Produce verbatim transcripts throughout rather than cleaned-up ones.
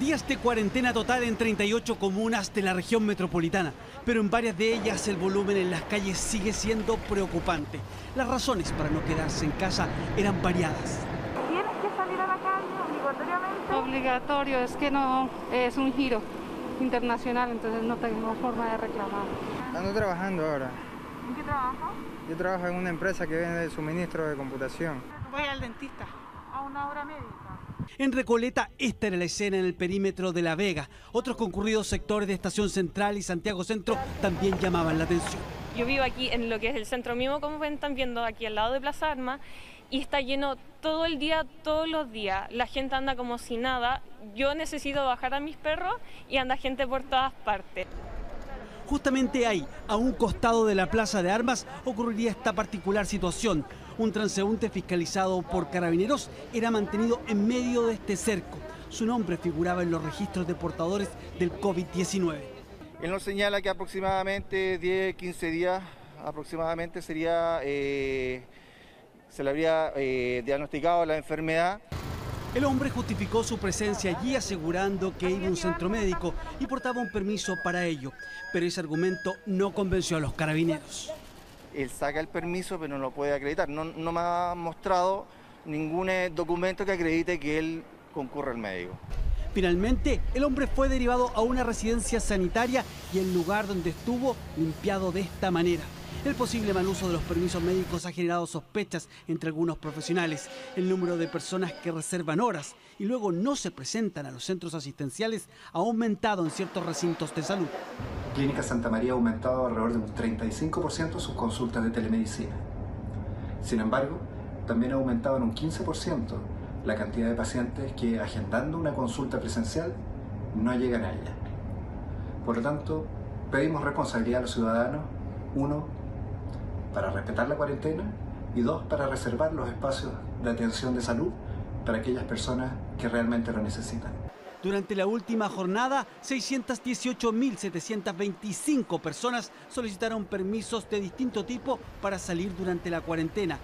Días de cuarentena total en treinta y ocho comunas de la región metropolitana, pero en varias de ellas el volumen en las calles sigue siendo preocupante. Las razones para no quedarse en casa eran variadas. ¿Tienes que salir a la calle obligatoriamente? Obligatorio, es que no, es un giro internacional, entonces no tenemos forma de reclamar. Ando trabajando ahora. ¿En qué trabajas? Yo trabajo en una empresa que vende suministro de computación. Voy al dentista. A una hora médica. En Recoleta, esta era la escena en el perímetro de La Vega. Otros concurridos sectores de Estación Central y Santiago Centro también llamaban la atención. Yo vivo aquí en lo que es el centro mismo, como ven, están viendo aquí al lado de Plaza de Armas, y está lleno todo el día, todos los días. La gente anda como si nada. Yo necesito bajar a mis perros y anda gente por todas partes. Justamente ahí, a un costado de la Plaza de Armas, ocurriría esta particular situación. Un transeúnte fiscalizado por carabineros era mantenido en medio de este cerco. Su nombre figuraba en los registros de portadores del COVID diecinueve. Él nos señala que aproximadamente diez, quince días, aproximadamente sería, eh, se le habría eh, diagnosticado la enfermedad. El hombre justificó su presencia allí asegurando que iba a un centro médico y portaba un permiso para ello, pero ese argumento no convenció a los carabineros. Él saca el permiso pero no lo puede acreditar, no, no me ha mostrado ningún documento que acredite que él concurre al médico. Finalmente, el hombre fue derivado a una residencia sanitaria y el lugar donde estuvo limpiado de esta manera. El posible mal uso de los permisos médicos ha generado sospechas entre algunos profesionales. El número de personas que reservan horas y luego no se presentan a los centros asistenciales ha aumentado en ciertos recintos de salud. Clínica Santa María ha aumentado alrededor de un treinta y cinco por ciento sus consultas de telemedicina. Sin embargo, también ha aumentado en un quince por ciento la cantidad de pacientes que, agendando una consulta presencial, no llegan a ella. Por lo tanto, pedimos responsabilidad a los ciudadanos, uno, para respetar la cuarentena y dos, para reservar los espacios de atención de salud para aquellas personas que realmente lo necesitan. Durante la última jornada, seiscientas dieciocho mil setecientas veinticinco personas solicitaron permisos de distinto tipo para salir durante la cuarentena.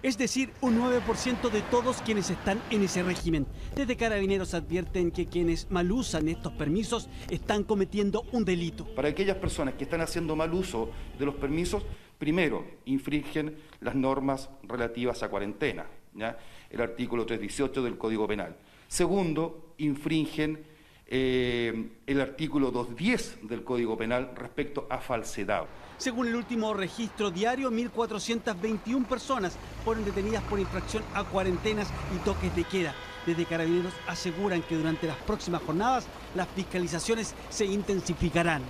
Es decir, un nueve por ciento de todos quienes están en ese régimen. Desde Carabineros advierten que quienes mal usan estos permisos están cometiendo un delito. Para aquellas personas que están haciendo mal uso de los permisos, primero, infringen las normas relativas a cuarentena, ¿ya? El artículo trescientos dieciocho del Código Penal. Segundo, infringen eh, el artículo doscientos diez del Código Penal respecto a falsedad. Según el último registro diario, mil cuatrocientas veintiuna personas fueron detenidas por infracción a cuarentenas y toques de queda. Desde Carabineros aseguran que durante las próximas jornadas las fiscalizaciones se intensificarán.